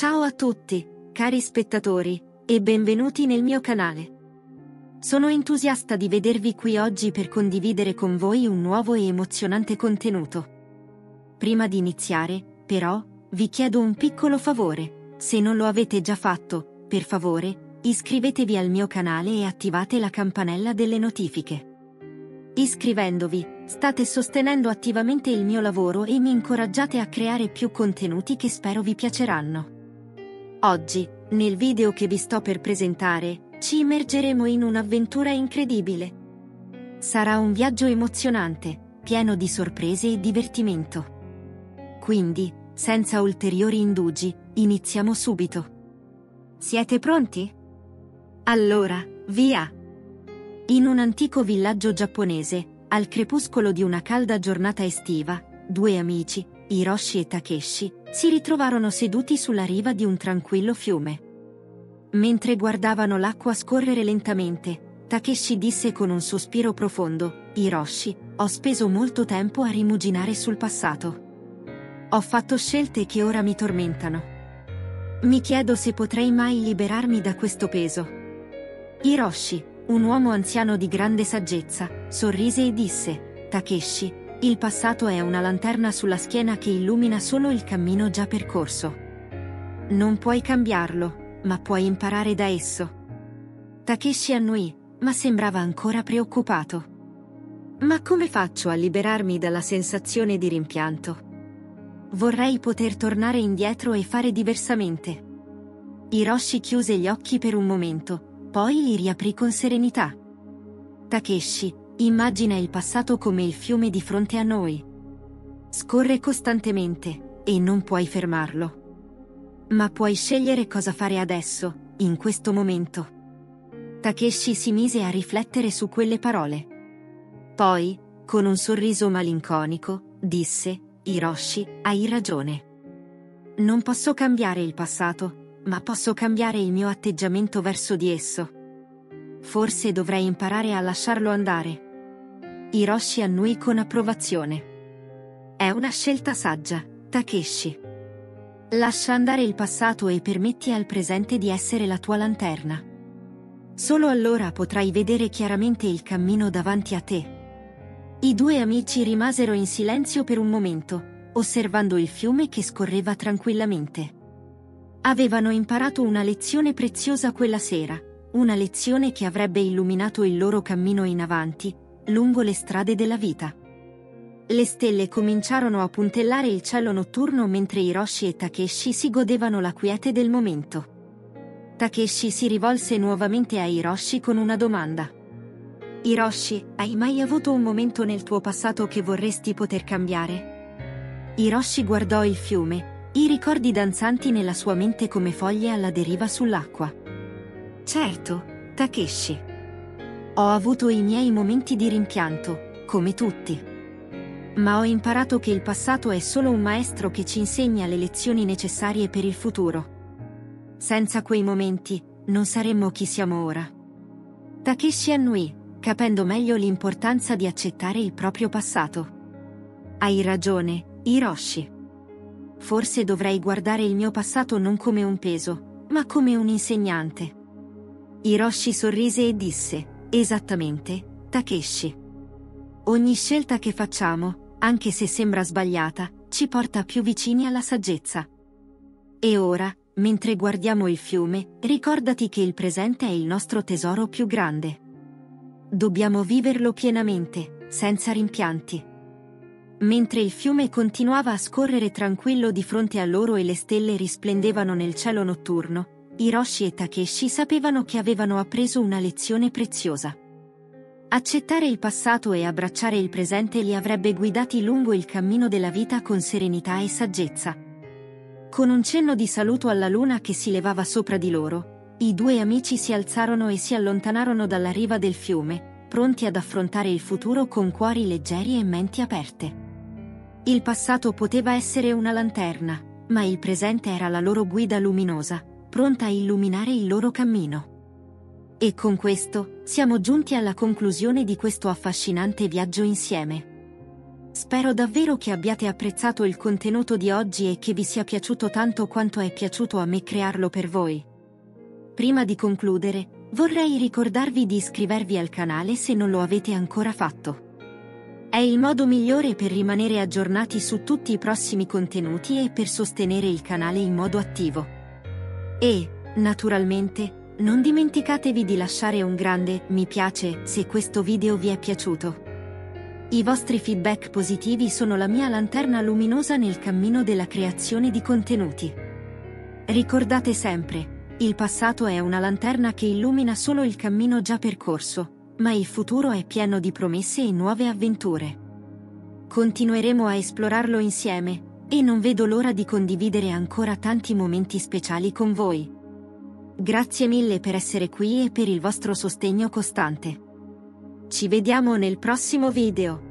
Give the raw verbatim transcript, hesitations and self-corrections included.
Ciao a tutti, cari spettatori, e benvenuti nel mio canale. Sono entusiasta di vedervi qui oggi per condividere con voi un nuovo e emozionante contenuto. Prima di iniziare, però, vi chiedo un piccolo favore. Se non lo avete già fatto, per favore, iscrivetevi al mio canale e attivate la campanella delle notifiche. Iscrivendovi, state sostenendo attivamente il mio lavoro e mi incoraggiate a creare più contenuti che spero vi piaceranno. Oggi, nel video che vi sto per presentare, ci immergeremo in un'avventura incredibile. Sarà un viaggio emozionante, pieno di sorprese e divertimento. Quindi, senza ulteriori indugi, iniziamo subito. Siete pronti? Allora, via! In un antico villaggio giapponese, al crepuscolo di una calda giornata estiva, due amici, Hiroshi e Takeshi, si ritrovarono seduti sulla riva di un tranquillo fiume. Mentre guardavano l'acqua scorrere lentamente, Takeshi disse con un sospiro profondo: "Hiroshi, ho speso molto tempo a rimuginare sul passato. Ho fatto scelte che ora mi tormentano. Mi chiedo se potrei mai liberarmi da questo peso." Hiroshi, un uomo anziano di grande saggezza, sorrise e disse: "Takeshi, il passato è una lanterna sulla schiena che illumina solo il cammino già percorso. Non puoi cambiarlo, ma puoi imparare da esso." Takeshi annuì, ma sembrava ancora preoccupato. "Ma come faccio a liberarmi dalla sensazione di rimpianto? Vorrei poter tornare indietro e fare diversamente." Hiroshi chiuse gli occhi per un momento, poi li riaprì con serenità. "Takeshi, immagina il passato come il fiume di fronte a noi. Scorre costantemente, e non puoi fermarlo. Ma puoi scegliere cosa fare adesso, in questo momento." Takeshi si mise a riflettere su quelle parole. Poi, con un sorriso malinconico, disse: "Hiroshi, hai ragione. Non posso cambiare il passato, ma posso cambiare il mio atteggiamento verso di esso. Forse dovrei imparare a lasciarlo andare." Hiroshi annuì con approvazione. "È una scelta saggia, Takeshi. Lascia andare il passato e permetti al presente di essere la tua lanterna. Solo allora potrai vedere chiaramente il cammino davanti a te." I due amici rimasero in silenzio per un momento, osservando il fiume che scorreva tranquillamente. Avevano imparato una lezione preziosa quella sera, una lezione che avrebbe illuminato il loro cammino in avanti, lungo le strade della vita. Le stelle cominciarono a puntellare il cielo notturno mentre Hiroshi e Takeshi si godevano la quiete del momento. Takeshi si rivolse nuovamente a Hiroshi con una domanda. "Hiroshi, hai mai avuto un momento nel tuo passato che vorresti poter cambiare?" Hiroshi guardò il fiume, i ricordi danzanti nella sua mente come foglie alla deriva sull'acqua. "Certo, Takeshi. Ho avuto i miei momenti di rimpianto, come tutti. Ma ho imparato che il passato è solo un maestro che ci insegna le lezioni necessarie per il futuro. Senza quei momenti, non saremmo chi siamo ora." Takeshi annuì, capendo meglio l'importanza di accettare il proprio passato. "Hai ragione, Hiroshi. Forse dovrei guardare il mio passato non come un peso, ma come un insegnante." Hiroshi sorrise e disse: "Esattamente, Takeshi. Ogni scelta che facciamo, anche se sembra sbagliata, ci porta più vicini alla saggezza. E ora, mentre guardiamo il fiume, ricordati che il presente è il nostro tesoro più grande. Dobbiamo viverlo pienamente, senza rimpianti." Mentre il fiume continuava a scorrere tranquillo di fronte a loro e le stelle risplendevano nel cielo notturno, Hiroshi e Takeshi sapevano che avevano appreso una lezione preziosa. Accettare il passato e abbracciare il presente li avrebbe guidati lungo il cammino della vita con serenità e saggezza. Con un cenno di saluto alla luna che si levava sopra di loro, i due amici si alzarono e si allontanarono dalla riva del fiume, pronti ad affrontare il futuro con cuori leggeri e menti aperte. Il passato poteva essere una lanterna, ma il presente era la loro guida luminosa, pronta a illuminare il loro cammino. E con questo, siamo giunti alla conclusione di questo affascinante viaggio insieme. Spero davvero che abbiate apprezzato il contenuto di oggi e che vi sia piaciuto tanto quanto è piaciuto a me crearlo per voi. Prima di concludere, vorrei ricordarvi di iscrivervi al canale se non lo avete ancora fatto. È il modo migliore per rimanere aggiornati su tutti i prossimi contenuti e per sostenere il canale in modo attivo. E, naturalmente, non dimenticatevi di lasciare un grande mi piace se questo video vi è piaciuto. I vostri feedback positivi sono la mia lanterna luminosa nel cammino della creazione di contenuti. Ricordate sempre, il passato è una lanterna che illumina solo il cammino già percorso, ma il futuro è pieno di promesse e nuove avventure. Continueremo a esplorarlo insieme, e non vedo l'ora di condividere ancora tanti momenti speciali con voi. Grazie mille per essere qui e per il vostro sostegno costante. Ci vediamo nel prossimo video!